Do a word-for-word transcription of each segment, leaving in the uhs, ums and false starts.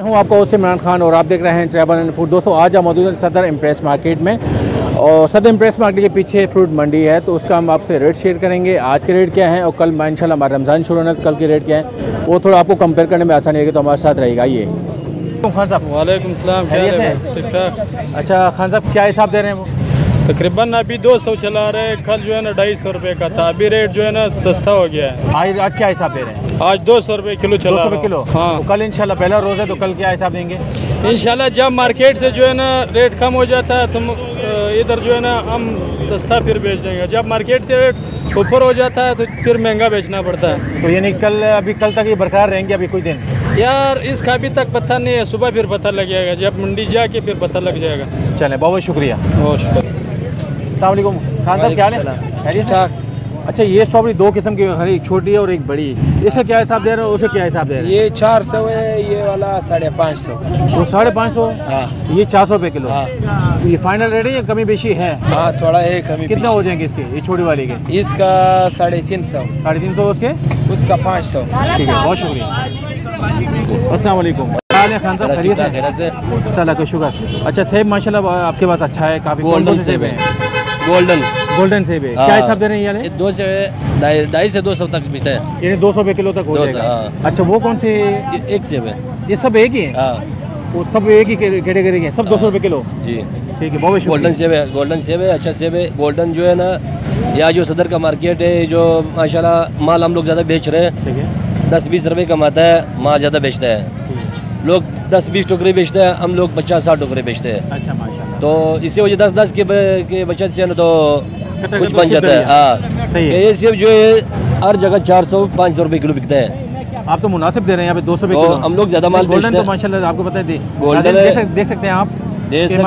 मैं हूं आपका होस्ट इमरान खान और आप देख रहे हैं ट्रैवल एंड फूड। दोस्तों आज हम मौजूद हैं सदर इम्प्रेस मार्केट में और सदर इम्प्रेस मार्केट के पीछे फ्रूट मंडी है, तो उसका हम आपसे रेट शेयर करेंगे। आज के रेट क्या हैं और कल इंशाल्लाह हमारा रमज़ान शुरू होना है, तो कल के रेट क्या है वो थोड़ा आपको कंपेयर करने में आसानी होगी, तो हमारे साथ रहेगा। ये खान साहब, वालेकुम सलाम। अच्छा खान साहब, क्या हिसाब दे रहे हैं वो? तकरीबन अभी दो सौ चला रहे हैं, कल जो है ना ढाई सौ रुपये का था, अभी रेट जो है ना सस्ता हो गया है। आज आज क्या हिसाब दे रहे हैं? आज दो सौ रुपये किलो चला रहा है किलो। हाँ तो कल इंशाल्लाह पहला रोज़ है, तो कल क्या हिसाब देंगे? इंशाल्लाह जब मार्केट से जो है ना रेट कम हो जाता है तो इधर जो है ना हम सस्ता फिर बेच देंगे, जब मार्केट से रेट ऊपर हो जाता है तो फिर महंगा बेचना पड़ता है। तो यानी कल अभी कल तक ये बरकरार रहेंगे अभी कुछ दिन? यार इसका अभी तक पता नहीं है, सुबह फिर पता लग जाएगा, जब मंडी जाके फिर पता लग जाएगा। चले, बहुत बहुत शुक्रिया, बहुत शुक्रिया। अस्सलामुअलैकुम खान साहब, क्या है? ठीक ठाक। अच्छा ये स्ट्रॉबेरी दो किस्म की है, एक छोटी है और एक बड़ी, इसका क्या हिसाब दे रहे हो? उसे क्या हिसाब दे रहे हैं? ये चार सौ है, ये वाला साढ़े पाँच सौ, वो साढ़े पाँच सौ, ये चार सौ रुपये किलो। तो ये फाइनल रेट है या कमी बेशी है? हाँ थोड़ा है कमी। कितना हो जाएंगे इसके, ये छोटी वाली के? इसका साढ़े तीन सौ, साढ़े तीन सौ उसके, उसका पाँच सौ। ठीक है, बहुत शुक्रिया। अस्सलामुअलैकुम खान साहब, खरीद है साला का शुक्र। अच्छा सेब माशाल्लाह आपके पास अच्छा है, काफ़ी गोल्डन सेब है, गोल्डन गोल्डन सेब है। क्या हिसाब दे रहे हैं? ये दो से ढाई से दो सौ तक बिकता है, यानी दो सौ रुपये किलो तक हो जाएगा। अच्छा वो कौन से? एक सेब है। ये सब एक ही है, वो सब एक ही कैटेगरी के, सब दो सौ रुपये किलो जी। ठीक है, बहुत गोल्डन सेब है, गोल्डन सेब है, अच्छा सेब है। गोल्डन जो है ना यहाँ जो सदर का मार्केट है, जो माशाल्लाह माल हम लोग ज़्यादा बेच रहे हैं, दस बीस रुपये कमाता है, माल ज़्यादा बेचता है, लोग दस बीस टोकरी बेचते हैं, हम लोग पचास साठ टोकरी बेचते हैं। अच्छा माशाल्लाह, तो इसी वजह दस दस के बचत से ना तो कुछ बन जाता है। हाँ ये सिर्फ जो है हर जगह चार सौ पाँच सौ रुपये किलो बिकता है, आप तो मुनासिब दे रहे हैं यहाँ पे दो सौ रुपये किलो। हम लोग ज़्यादा माल बेचते हैं माशाल्लाह, आपको पता है गोल्डन देख सकते हैं आप, दे सकते हैं,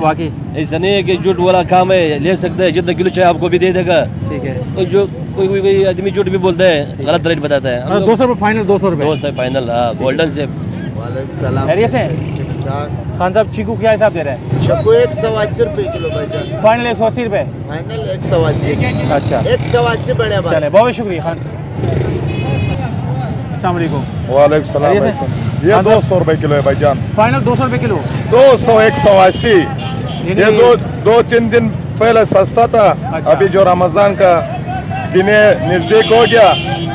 बाकी ऐसा नहीं है कि जुट वाला काम है, ले सकते हैं जितना किलो चाहे आपको भी दे देगा। ठीक है, जो कोई कोई कोई आदमी झूठ भी बोलता है, गलत रेट बताता है। दो सौ रुपये फाइनल, दो सौ रुपये दो सौ फाइनल। हाँ गोल्डन सेब। खान साहब चीकू क्या हिसाब दे रहे हैं? चीकू एक सौ अस्सी रुपये किलो भाई, फाइनल एक सौ अस्सी रुपये, फाइनल एक सौ अस्सी। अच्छा एक सौ अस्सी, बढ़िया, चले बहुत शुक्रिया खान। अस्सलामुअलैकुम। वालेकुम सलाम। ये दो सौ रुपये किलो है भाईजान, फाइनल दो सौ रुपये किलो, दो सौ एक सौ अस्सी। ये दो दो तीन दिन पहले सस्ता था, अभी जो रमजान का नजदीक हो गया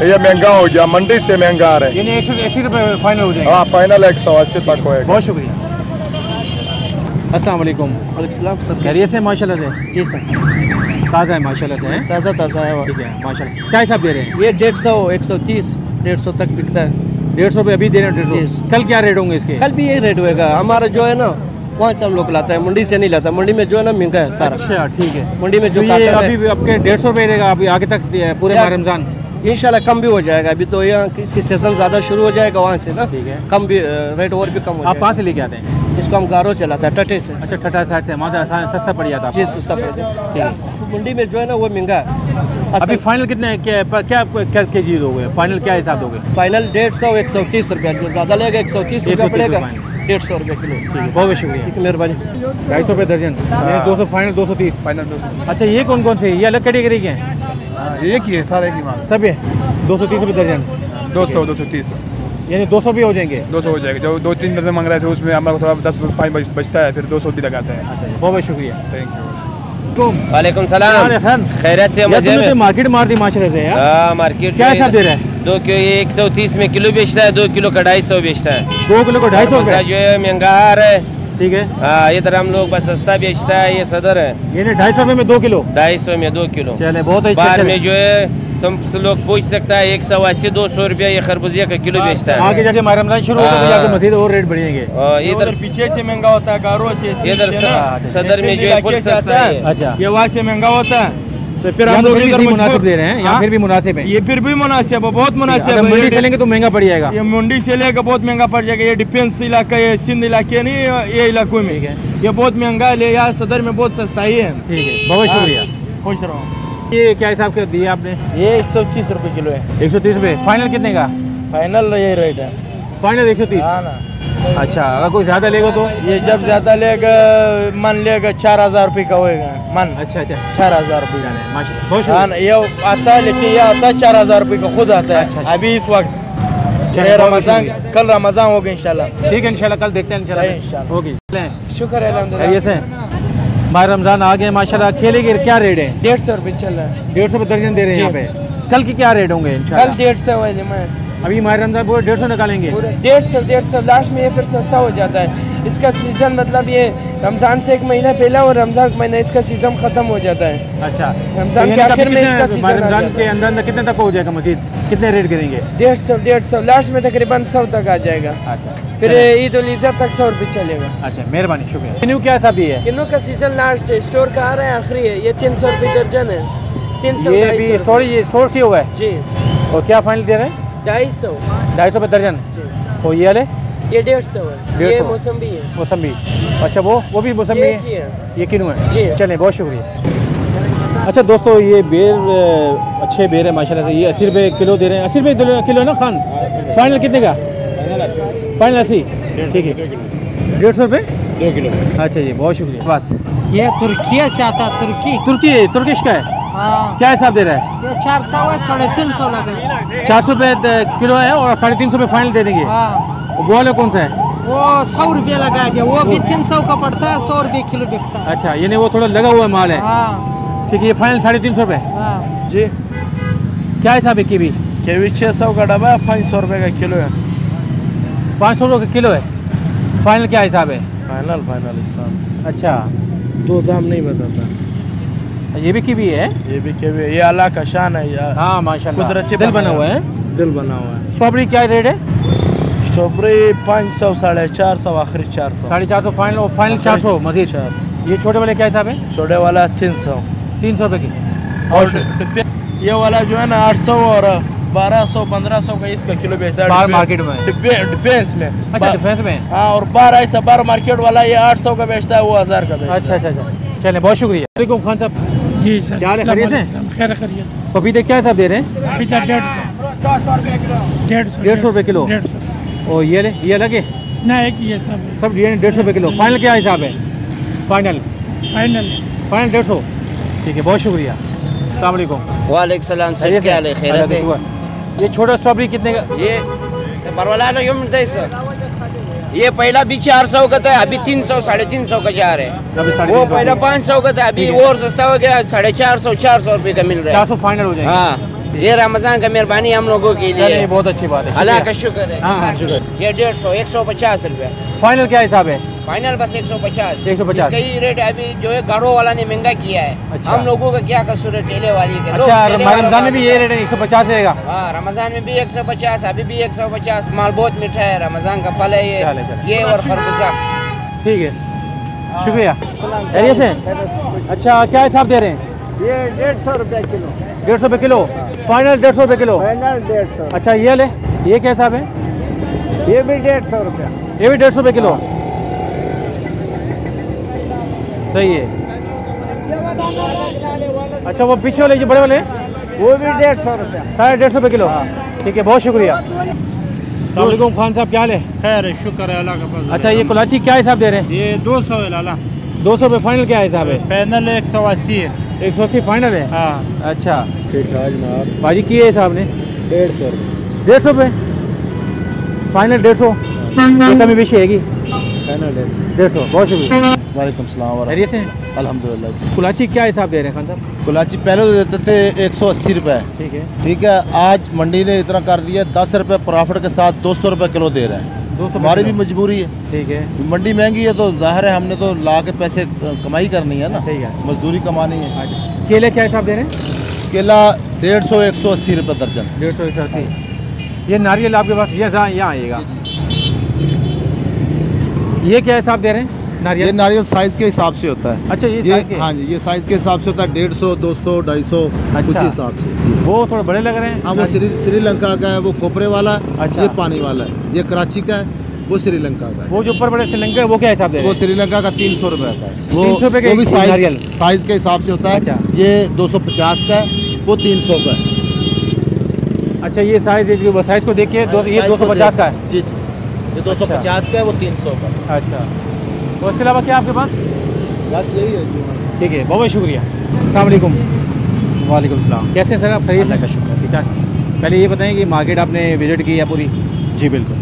ये महंगा हो गया, मंडी से महंगा आ रहा है। एक सौ अस्सी रुपये फाइनल हो जाएगा। हाँ फाइनल एक सौ अस्सी तक होएगा। बहुत शुक्रिया। अस्सलाम वालेकुम। वालेकुम सलाम। खैरियत से माशाल्लाह से? जी सर, ताज़ा है माशाल्लाह से, ताज़ा ताज़ा है। ठीक है माशाल्लाह। क्या हिसाब दे रहे हैं? ये डेढ़ सौ, एक सौ तीस, डेढ़ सौ तक बिकता है। डेढ़ सौ रुपये अभी दे रहे हैं, डेढ़ सौ। कल क्या रेट होंगे इसके? कल भी यही रेट होगा। हमारा जो है ना वहाँ से हम लोग लाता है, मंडी से नहीं लाता, मंडी में जो है ना महंगा है सारा। अच्छा ठीक है, मंडी में जो अभी आपके डेढ़ सौ रुपये रहेगा अभी आगे तक पूरे रमजान, इंशाल्लाह कम भी हो जाएगा। अभी तो यहाँ इसकी सेशन ज़्यादा शुरू हो जाएगा वहाँ से ना, ठीक है कम भी रेट और भी कम हो जाएगा। आप कहाँ से लेके आते हैं इसको? हम गारो से लाते हैं, टटे से। अच्छा टटा साइड से, वहाँ से सस्ता पड़ जाता है। जी सस्ता पड़ जाता है, मंडी में जो है ना वो महंगा है। अभी फाइनल कितना है, क्या क्या क्या के जी दोगे फाइनल, क्या हिसाब दोगे? फाइनल डेढ़ सौ, एक सौ तीस रुपया, जो ज़्यादा लगेगा एक सौ तीस रुपया पड़ेगा, डेढ़ सौ रुपये किलो। ठीक है, बहुत शुक्रिया। ठीक है मेहरबानी। ढाई सौ रुपये दर्जन, दो सौ फाइनल, दो सौ तीस फाइनल। अच्छा ये कौन कौन से, ये अलग कैटेगरी के हैं? एक ही है सारे, एक ही माल सब है। दो सौ तीस रुपये दर्जन, दो सौ दो सौ तीस यानी दो सौ भी हो जाएंगे, दो सौ हो जाएंगे। जो दो तीन दर्जन मांग रहे थे उसमें हमारा थोड़ा दस पाँच बचता है, फिर दो सौ भी लगाते हैं। अच्छा बहुत बहुत शुक्रिया, थैंक यू। वालेकुम सलाम। खैरियत से? मजे में। मार्केट मार दी माशरे से यार, मार्केट क्या हिसाब दे रहा है? दो किलो एक सौ तीस में किलो बेचता है, दो किलो का ढाई सौ बेचता है, दो किलो का ढाई सौ जो है महंगा है। ठीक है हाँ, ये तरह हम लोग बस सस्ता बेचता है, ये सदर है। ढाई सौ में दो किलो, ढाई सौ में दो किलो, चले बहुत अच्छा। बाहर में जो है तुम लोग पूछ सकता है एक सौ अस्सी दो सौ रुपया ये खरबूजिया का किलो बेचता है। आगे जाके रमजान शुरू होगा तो मजीद और रेट बढ़ेंगे। इधर पीछे से महंगा होता है, गारो से, इधर सदर में जो है फुल सस्ता है। अच्छा ये वहाँ से महंगा होता है, तो फिर हम लोग इधर मुनासिब दे रहे हैं। यहाँ फिर भी मुनासिब है, ये फिर भी मुनासिब है, बहुत मुनासिब है। मंडी से लेंगे तो महंगा पड़ जाएगा, ये मंडी से लेगा बहुत महंगा पड़ जाएगा। ये डिफेंस इलाका है, सिंध इलाके नहीं ये इलाकों में ये बहुत महंगा है, यहाँ सदर में बहुत सस्ता ही है। ठीक है बहुत शुक्रिया, खुश रहो। ये क्या हिसाब कर दिया आपने? ये एक सौ तीस रुपये किलो है। एक सौ तीस रुपये फाइनल कितने का? फाइनल यही रेट है, फाइनल एक सौ तीस ना। अच्छा अगर कोई ज़्यादा लेगा तो? ये जब ज़्यादा लेगा मन लेगा चार हज़ार रुपये का होएगा मन। अच्छा अच्छा चार हज़ार रुपये माशाल्लाह। ये आता है लेकिन ये आता है चार हज़ार रुपये का खुद आता है। अच्छा, अच्छा। अभी इस वक्त रमजान कल रमजान होगा इंशाल्लाह। ठीक है इंशाल्लाह कल देखते हैं इंशाल्लाह होगी। शुक्र है भाई रमजान आ गए माशाल्लाह। केले के क्या रेट है? डेढ़ सौ रुपये चल रहा है। डेढ़ सौ रुपये दर्जन दे रहे हैं यहाँ पे। कल के क्या रेट होंगे? कल डेढ़ सौ है। अभी माह रमजान पूरे डेढ़ सौ निकालेंगे। डेढ़ सौ डेढ़ सौ लास्ट में ये फिर सस्ता हो जाता है। इसका सीज़न मतलब ये रमज़ान से एक महीना पहला और रमज़ान का महीना इसका सीज़न ख़त्म हो जाता है। अच्छा रमज़ान के आखिर में इसका सीज़न रमज़ान के अंदर कितने तक हो जाएगा? मजीद कितने रेट करेंगे? डेढ़ सौ डेढ़ सौ लास्ट में तकरीबन सौ तक आ जाएगा। अच्छा फिर ईद उल अज़हा तक सौ रुपये चलेगा। अच्छा मेहरबानी शुक्रिया। किन्नू क्या सब ये है? किन्नू का सीज़न लास्ट है, स्टोर का आ रहा है आखिरी है। ये तीन सौ रुपये दर्जन है। तीन सौ ये स्टोर ये स्टोर की हुआ है जी। और क्या फाइनल दे रहे हैं? ढाई सौ ढाई सौ पे दर्जन। और ये वाले? ये डेढ़ सौ है। ये मौसम्बी है। मौसम्बी अच्छा वो वो भी मौसम्बी है। ये किनू है जी। चलें बहुत शुक्रिया। अच्छा दोस्तों ये बेर अच्छे बेर है माशाल्लाह से। ये अस्सी रुपये किलो दे रहे हैं। अस्सी रुपये किलो है ना खान? फाइनल कितने का? फाइनल अस्सी। ठीक है डेढ़ सौ रुपये दो किलो। अच्छा जी बहुत शुक्रिया। बस ये तुर्की से आता तुर्की तुर्की तुर्किश का है। क्या हिसाब दे रहा है? ये चार सौ है साढ़े तीन सौ लगे। चार सौ रुपये किलो है और साढ़े तीन सौ रुपये फाइनल दे देंगे। वो वाले कौन सा है? वो सौ रुपया लगा गया। वो भी तीन सौ का पड़ता है, सौ रुपये किलो बिकता है। अच्छा यानी वो थोड़ा लगा हुआ माल है। ठीक है ये फाइनल साढ़े तीन सौ रुपये जी। क्या हिसाब है? कीवी कीवी छः सौ का डब्बा है, पाँच सौ रुपये का किलो है। पाँच सौ रुपये का किलो है। फाइनल क्या हिसाब है? फाइनल फाइनल हिसाब अच्छा दो दाम नहीं बताता। ये भी कीवी है। ये भी कीवी है। ये अल्लाह का शान है यार। हाँ माशाल्लाह कुदरती दिल बना हुआ है। दिल बना हुआ है। स्ट्रॉबेरी क्या रेट है? स्ट्रॉबेरी पाँच सौ साढ़े चार सौ आखिरी चार सौ साढ़े चार सौ फाइनल और फाइनल चार सौ मजीद चार। ये छोटे वाले क्या हिसाब है? छोटे वाला तीन सौ तीन सौ रुपये की। और ये वाला जो है ना आठ सौ और बारह सौ पंद्रह सौ का इसका किलो बेचता है मार्केट में। डिफेंस में अच्छा डिफेंस में हाँ। और बारह ऐसा बारह मार्केट वाला ये आठ सौ का बेचता है, वो हज़ार का। अच्छा अच्छा अच्छा चले बहुत शुक्रिया खान साहब। पपीते क्या हिसाब दे रहे हैं? डेढ़ सौ रुपये किलो। और ये ले ये अलग है ना? एक ये सब सब डेढ़ सौ रुपये किलो। फाइनल क्या हिसाब है? फाइनल फाइनल फाइनल डेढ़ सौ। ठीक है बहुत शुक्रिया। अस्सलाम वालेकुम। वालेकुम सलाम। ये छोटा स्ट्रॉबेरी कितने का? ये ये पहला भी चार सौ का था, अभी तीन सौ साढ़े तीन सौ का चार है। वो पहला पाँच सौ का था, अभी और सस्ता हो गया साढ़े चार सौ चार सौ रुपये का मिल रहा है। चार सौ फाइनल हो जाएगा। हाँ ये रमजान का मेहरबानी हम लोगों के लिए है। बहुत अच्छी बात है, अल्लाह का शुक्र है। हाँ शुक्र। ये डेढ़ सौ एक सौ पचास रुपये। फाइनल क्या हिसाब है? फाइनल बस एक सौ पचास एक सौ पचास कई रेट अभी जो है गाड़ों वाला ने महंगा किया है। हम लोगों का क्या कसूर है ठेले वाली का। अच्छा रमजान में भी ये रेट है एक सौ पचास रहेगा? हाँ रमजान में भी एक सौ पचास, अभी भी एक सौ पचास। माल बहुत मीठा है, रमजान का फल है ये। चाले, चाले। ये और खरबूजा। ठीक है शुक्रिया। अच्छा क्या हिसाब दे रहे हैं? ये डेढ़ सौ रुपये किलो। डेढ़ सौ रुपये किलो फाइनल डेढ़ सौ रुपये किलो। फाइनल डेढ़ सौ। अच्छा ये ले ये क्या हिसाब है? ये भी डेढ़ सौ रुपया। ये भी डेढ़ सौ रुपये किलो। सही है। अच्छा वो पीछे वाले जो बड़े वाले वो भी डेढ़ सौ रुपये साढ़े डेढ़ सौ रुपये किलो। ठीक है बहुत शुक्रिया। अस्सलामुअलैकुम खान साहब क्या हाल है? खैर है शुक्र है अल्लाह का। अच्छा ये कुलाची क्या हिसाब दे रहे हैं? ये दो सौ है लाला। दो सौ रुपये फाइनल क्या हिसाब है? फाइनल एक सौ अस्सी है। एक सौ अस्सी फाइनल है। हाँ अच्छा ठीक है जनाब। भाजी की है हिसाब ने? डेढ़ सौ डेढ़ सौ रुपये फाइनल डेढ़ सौ कमी बेशी हैगी फाइनल डेढ़ सौ। बहुत शुक्रिया। वालेकुम सलाम वरहमतुल्लाह। अल्हम्दुलिल्लाह। कुलाची क्या हिसाब दे रहे हैं खान साहब? कुलाची पहले तो देते थे एक सौ अस्सी रुपये। ठीक है ठीक है। आज मंडी ने इतना कर दिया दस रुपये प्रॉफिट के साथ दो सौ रुपये किलो दे रहे हैं। हमारी भी मजबूरी है। ठीक है मंडी महंगी है तो जाहिर है हमने तो ला के पैसे कमाई करनी है ना। ठीक है मजदूरी कमानी है। केले क्या हिसाब दे रहे हैं? केला डेढ़ सौ एक सौ अस्सी रुपये दर्जन। डेढ़ सौ एक सौ अस्सी। ये नारियल आपके पास ये यहाँ आइएगा। ये क्या हिसाब दे रहे हैं? नारियल? ये नारियल साइज के हिसाब से होता है। अच्छा ये, ये के? हाँ जी ये साइज के हिसाब से होता है। डेढ़ सौ दो सौ ढाई सौ उसी हिसाब से जी। वो थोड़े बड़े लग रहे हैं। हाँ वो श्रीलंका का है, वो खोपरे वाला है। अच्छा। ये पानी वाला है। ये कराची का है, वो श्रीलंका का है। वो जो ऊपर बड़े श्रीलंका वो क्या हिसाब दे रहे हैं? वो श्रीलंका का तीन सौ रुपये का है। वो भी साइज साइज के हिसाब से होता है। ये दो सौ पचास का है, वो तीन सौ का है। अच्छा ये साइज साइज को देखिए ये दो सौ पचास का है। जी जी ये दो सौ पचास का है, वो तीन सौ का। अच्छा उसके अलावा क्या आपके पास? बस यही है। ठीक है बहुत बहुत शुक्रिया। अस्सलाम वालेकुम। वालेकुम सलाम। कैसे सर आप? खैरियत? अल्लाह का शुक्र। पहले ये बताएं कि मार्केट आपने विजिट की है पूरी? जी बिल्कुल।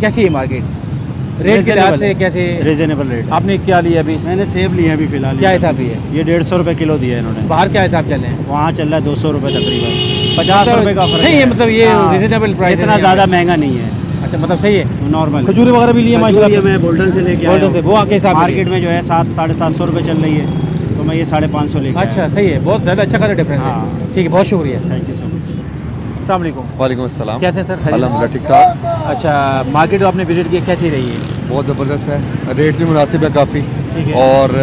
कैसी है मार्केट रेट के लिहाज से? कैसे रीजनेबल रेट। आपने क्या लिया अभी? मैंने सेब लिए हैं अभी फिलहाल। क्या हिसाब है? ये डेढ़ सौ रुपये किलो दिया है इन्होंने। बाहर क्या हिसाब चले? वहाँ चल रहा है दो सौ रुपये तकरीबन, पचास रुपये का फर्क है। मतलब ये रीजनेबल प्राइस, इतना ज़्यादा महंगा नहीं है। अच्छा, मतलब सही है, नॉर्मल। खजूर वगैरह भी लिए माशाल्लाह। मैं बोल्टन से लेके आया हूं, वो आके साथ मार्केट में जो है सात साढ़े सात सौ रुपये चल रही है, तो मैं ये साढ़े पाँच सौ लेके। अच्छा सही है, बहुत ज़्यादा अच्छा खासा डिफरेंस है। ठीक है, बहुत शुक्रिया, थैंक यू सो मच। अस्सलामुअलैकुम। वालेकुम अस्सलाम। कैसे हैं सर? अल्हम्दुलिल्लाह ठीक ठाक। अच्छा, मार्केट जो आपने विजिट किया कैसी रही है? बहुत ज़बरदस्त है, रेट भी मुनासिब है काफ़ी, और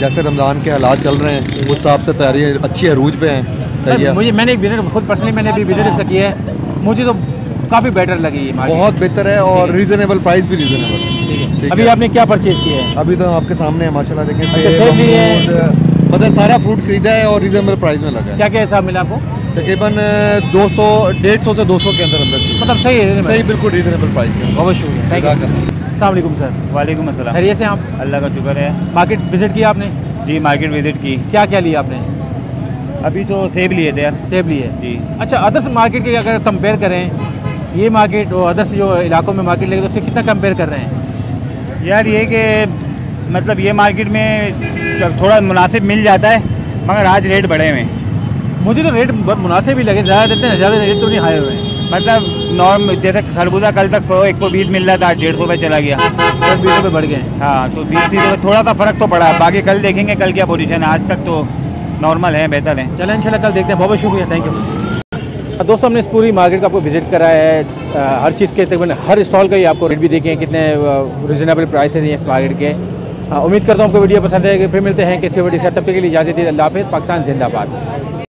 जैसे रमज़ान के हालात चल रहे हैं उस हिसाब से तैयारी अच्छी अरूज पे है। सही है। मुझे मैंने एक विजिट खुद पर्सनली मैंने अभी विजिट इसका किया है, मुझे तो काफ़ी बेटर लगी, बहुत बेहतर है, और रीजनेबल प्राइस भी रीजनेबल है। ठीक है। अभी आपने क्या परचेज किया है? अभी तो आपके सामने है माशाल्लाह, देखिए सेब भी है, मतलब सारा फ्रूट खरीदा है और रीजनेबल प्राइस में लगा है। क्या क्या हिसाब मिला आपको? तकरीबन दो सौ डेढ़ सौ से दो सौ के अंदर अंदर, मतलब सही है, सही बिल्कुल रीजनेबल प्राइस है। अस्सलामुअलैकुम सर। वालेकुम अस्सलाम। खैरियत से आप? अल्लाह का शुक्र है। मार्केट विजिट किया आपने? जी मार्केट विजिट की। क्या क्या लिया आपने? अभी तो सेब लिए थे यार। सेब लिए जी। अच्छा, अदर्स मार्केट के अगर कंपेयर करें, ये मार्केट और अदर्स जो इलाकों में मार्केट लगे तो उससे कितना कंपेयर कर रहे हैं? यार ये कि मतलब ये मार्केट में थोड़ा मुनासिब मिल जाता है, मगर आज रेट बढ़े हुए हैं। मुझे तो रेट बहुत मुनासिब ही लगे, ज़्यादा इतने ज़्यादा रेट तो नहीं हाई हुए हैं। मतलब नॉर्म जैसे खरबूजा कल तक सौ एक सौ बीस मिल रहा था, आज डेढ़ सौ पे चला गया, दस बीस रुपये बढ़ गए। हाँ तो बीस तीस रुपये थोड़ा सा फ़र्क तो पड़ा है, बाकी कल देखेंगे कल क्या पोजीशन है। आज तक तो नॉर्मल है, बेहतर है। चलें इंशाल्लाह कल देखते हैं। बहुत बहुत शुक्रिया, थैंक यू। दोस्तों, हमने इस पूरी मार्केट का आपको विजिट कराया है, आ, हर चीज़ के तकरीबन हर स्टॉल का ही आपको रेट भी देखें, कितने रिजनेबल प्राइस हैं इस मार्केट के। आ, उम्मीद करता हूँ आपको वीडियो पसंद है। फिर मिलते हैं किसी वीडियो से, तब तक के लिए इजाज़त दी। अल्लाह हाफ़िज़। पाकिस्तान जिंदाबाद।